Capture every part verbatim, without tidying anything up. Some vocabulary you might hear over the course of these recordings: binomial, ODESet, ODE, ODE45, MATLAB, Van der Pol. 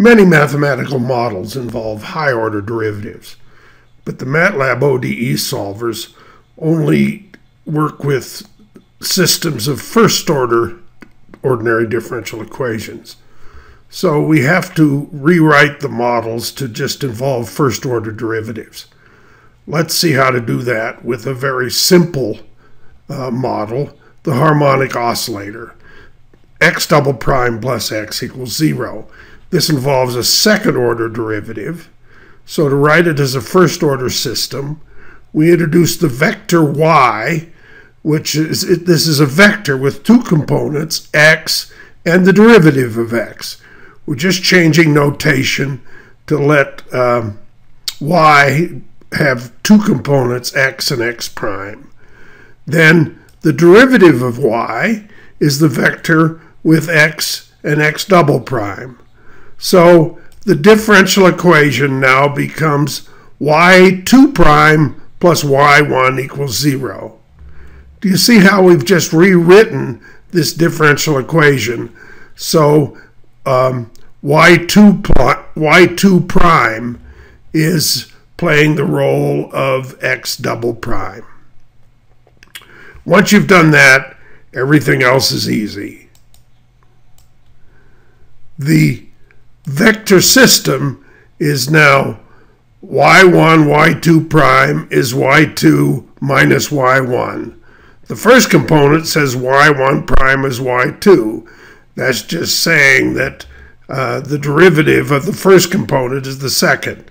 Many mathematical models involve high-order derivatives, but the MATLAB O D E solvers only work with systems of first-order ordinary differential equations. So we have to rewrite the models to just involve first-order derivatives. Let's see how to do that with a very simple uh, model, the harmonic oscillator. X double prime plus x equals zero. This involves a second-order derivative. So to write it as a first-order system, we introduce the vector y, which is, this is a vector with two components, x and the derivative of x. We're just changing notation to let um, y have two components, x and x prime. Then the derivative of y is the vector with x and x double prime. So the differential equation now becomes y two prime plus y one equals zero. Do you see how we've just rewritten this differential equation? So um, y two, pl y two prime is playing the role of x double prime. Once you've done that, everything else is easy. The vector system is now y one, y two prime is y two minus y one. The first component says y one prime is y two. That's just saying that uh, the derivative of the first component is the second.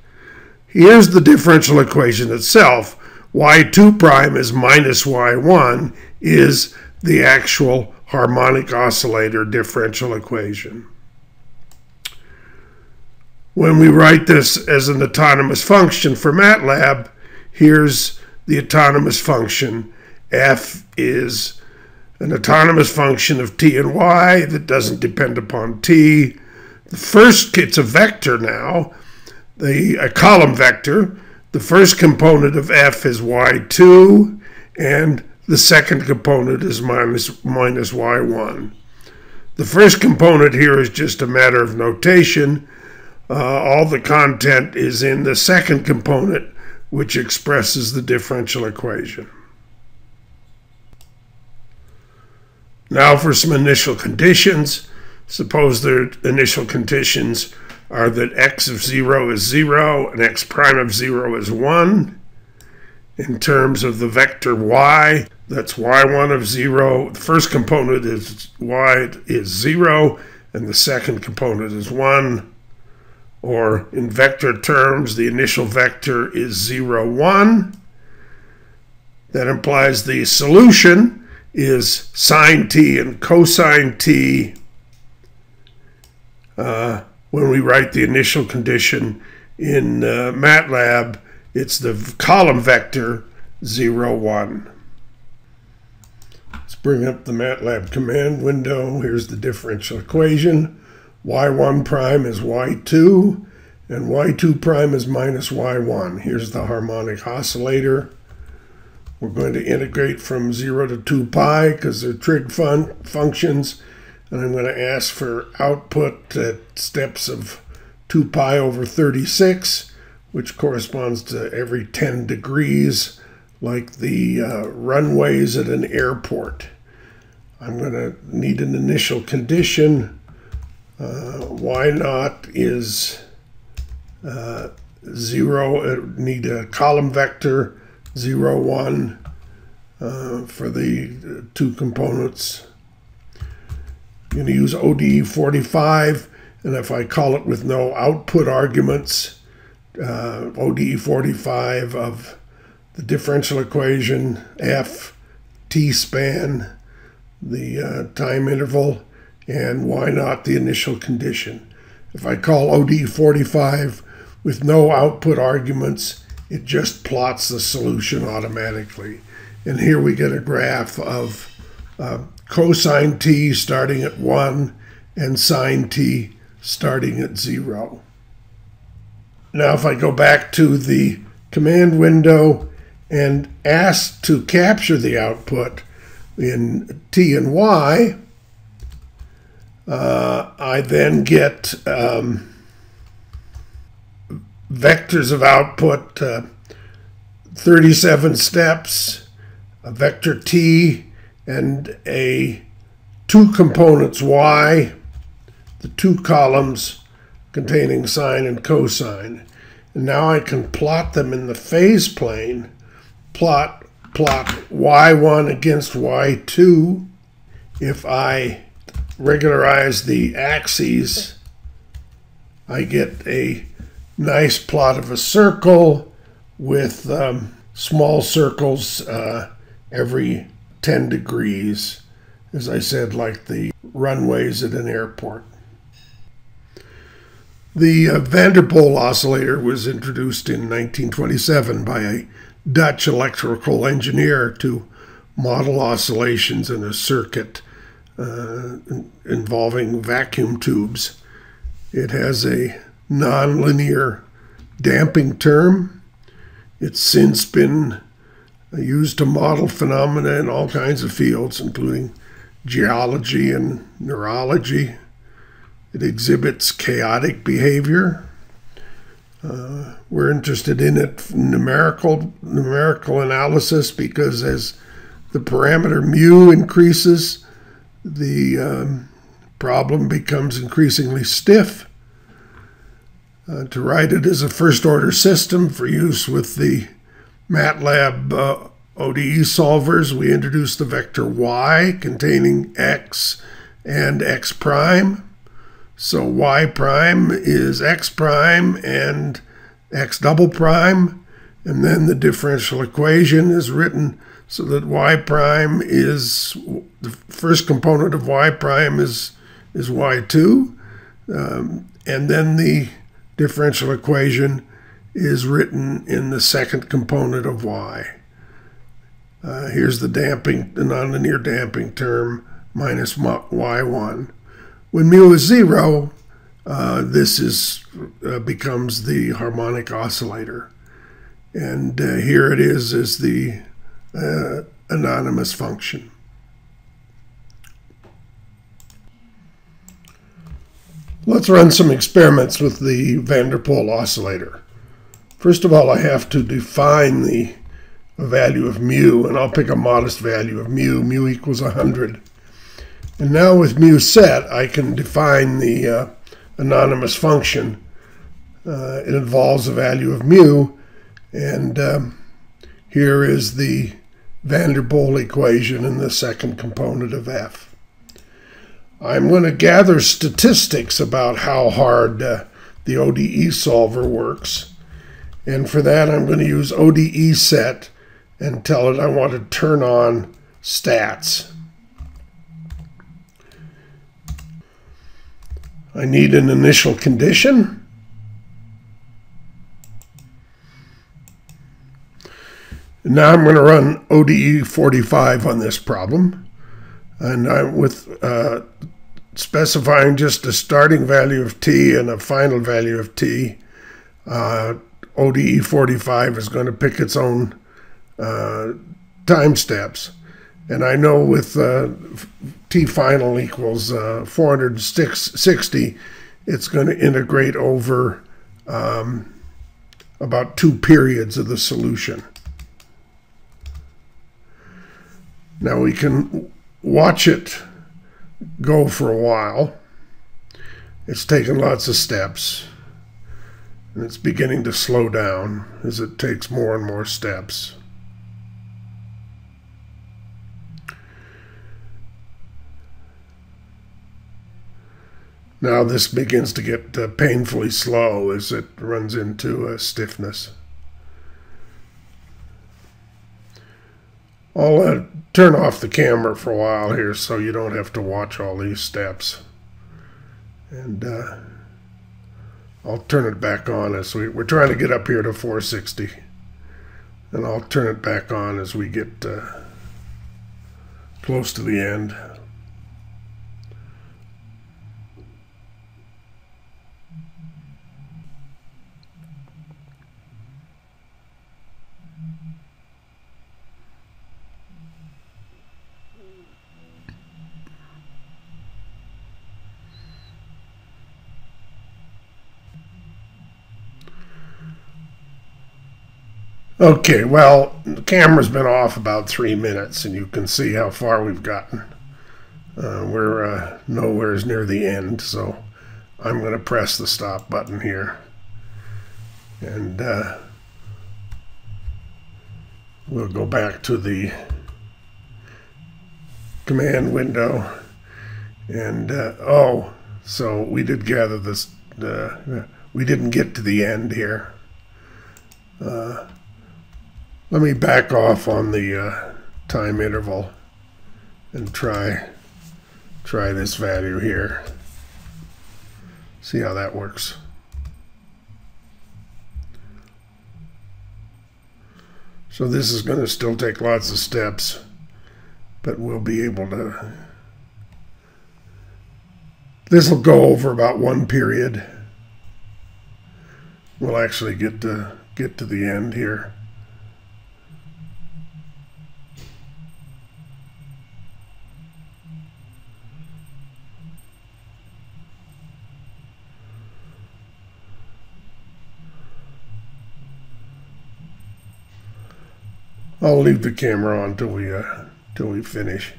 Here's the differential equation itself. y two prime is minus y one is the actual harmonic oscillator differential equation. When we write this as an autonomous function for MATLAB, here's the autonomous function. F is an autonomous function of t and y that doesn't depend upon t. The first, it's a vector now, the, a column vector. The first component of f is y two, and the second component is minus, minus y one. The first component here is just a matter of notation. Uh, all the content is in the second component, which expresses the differential equation. Now for some initial conditions. Suppose their initial conditions are that x of zero is zero and x prime of zero is one. In terms of the vector y, that's y one of zero. The first component is y is zero and the second component is one. Or in vector terms, the initial vector is zero, one. That implies the solution is sine t and cosine t. Uh, when we write the initial condition in uh, MATLAB, it's the column vector zero, one. Let's bring up the MATLAB command window. Here's the differential equation. y one prime is y two, and y two prime is minus y one. Here's the harmonic oscillator. We're going to integrate from zero to two pi because they're trig fun functions. And I'm going to ask for output at steps of two pi over thirty-six, which corresponds to every ten degrees, like the uh, runways at an airport. I'm going to need an initial condition. Uh, y naught is uh, zero. I need a column vector. zero, one uh, for the two components. I'm going to use O D E forty-five, and if I call it with no output arguments, uh, O D E forty-five of the differential equation f, t-span, the uh, time interval, and y naught the initial condition. If I call O D E forty-five with no output arguments, it just plots the solution automatically. And here we get a graph of uh, cosine t starting at one and sine t starting at zero. Now if I go back to the command window and ask to capture the output in t and y, uh, I then get um, vectors of output, uh, thirty-seven steps, a vector t, and a two components y, the two columns containing sine and cosine. And now I can plot them in the phase plane, plot, plot y one against y two. If I regularize the axes, I get a nice plot of a circle with um, small circles uh, every ten degrees, as I said, like the runways at an airport. The uh, Van der Pol oscillator was introduced in nineteen twenty-seven by a Dutch electrical engineer to model oscillations in a circuit uh, involving vacuum tubes. It has a nonlinear damping term. It's since been used to model phenomena in all kinds of fields, including geology and neurology. It exhibits chaotic behavior. Uh, we're interested in it for numerical, numerical analysis because as the parameter mu increases, the um, problem becomes increasingly stiff. Uh, to write it as a first-order system for use with the MATLAB uh, O D E solvers, we introduce the vector y containing x and x prime. So y prime is x prime and x double prime. And then the differential equation is written so that y prime is, the first component of y prime is is y two, um, and then the differential equation is written in the second component of y. Uh, here's the damping, the nonlinear damping term, minus y one. When mu is zero, uh, this is uh, becomes the harmonic oscillator, and uh, here it is as the uh, anonymous function. Let's run some experiments with the Van der Pol oscillator. First of all, I have to define the value of mu, and I'll pick a modest value of mu. Mu equals one hundred. And now with mu set, I can define the uh, anonymous function. Uh, it involves a value of mu, and um, here is the Van der Pol equation in the second component of f. I'm going to gather statistics about how hard uh, the O D E solver works. And for that, I'm going to use ODESet and tell it I want to turn on stats. I need an initial condition. And now I'm going to run O D E forty-five on this problem. And I'm with uh, specifying just a starting value of t and a final value of t. Uh, O D E forty-five is going to pick its own uh, time steps. And I know with uh, t final equals uh, four hundred sixty, it's going to integrate over um, about two periods of the solution. Now we can watch it go for a while. It's taken lots of steps, and it's beginning to slow down as it takes more and more steps. Now this begins to get uh, painfully slow as it runs into uh, stiffness. I'll uh, turn off the camera for a while here so you don't have to watch all these steps. And uh, I'll turn it back on as we, we're trying to get up here to four sixty. And I'll turn it back on as we get uh, close to the end. Okay, well, the camera's been off about three minutes, and you can see how far we've gotten. Uh, we're uh, nowhere as near the end, so I'm going to press the stop button here. And uh, we'll go back to the command window. And, uh, oh, so we did gather this. Uh, we didn't get to the end here. Uh, Let me back off on the uh, time interval and try try this value here. See how that works. So this is going to still take lots of steps, but we'll be able to. This will go over about one period. We'll actually get to get to the end here. I'll leave the camera on till we uh, till we finish.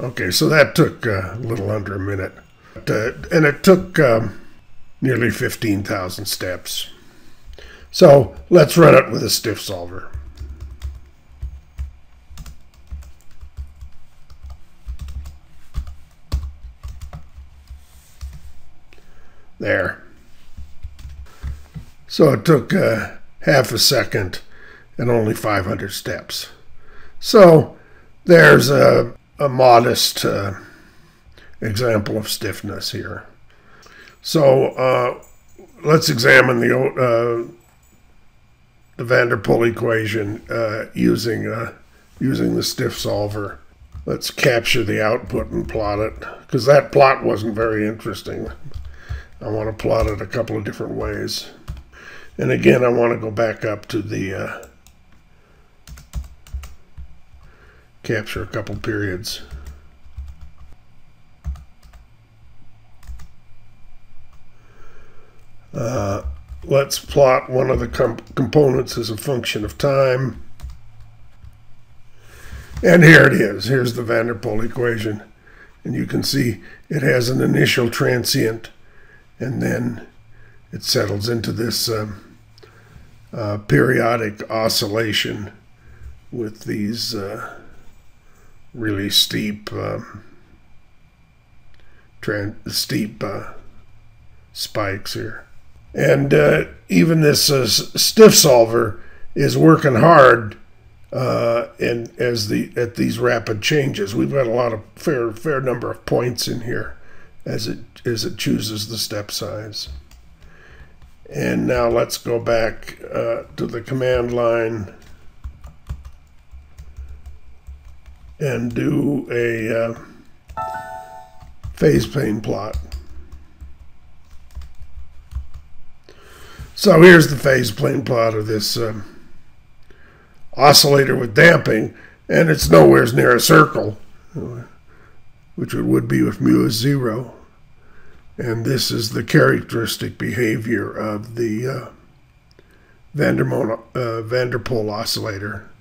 Okay, so that took uh, a little under a minute, but, uh, and it took um, nearly fifteen thousand steps. So let's run it with a stiff solver. There. So it took uh, half a second and only five hundred steps. So there's a, a modest uh, example of stiffness here. So uh, let's examine the uh, the Van der Pol equation uh, using uh, using the stiff solver. Let's capture the output and plot it, because that plot wasn't very interesting. I want to plot it a couple of different ways. And again, I want to go back up to the uh, capture a couple periods. Uh, Let's plot one of the comp components as a function of time. And here it is. Here's the Van der Pol equation. And you can see it has an initial transient, and then it settles into this um, uh, periodic oscillation with these uh, really steep, um, tran steep uh, spikes here. And uh, even this uh, stiff solver is working hard uh, in, as the at these rapid changes. We've got a lot of fair fair number of points in here as it as it chooses the step size. And now let's go back uh, to the command line and do a uh, phase pane plot. So here's the phase plane plot of this um, oscillator with damping, and it's nowhere near a circle, which it would be if mu is zero. And this is the characteristic behavior of the uh, Van der Pol, uh, Van der Pol oscillator.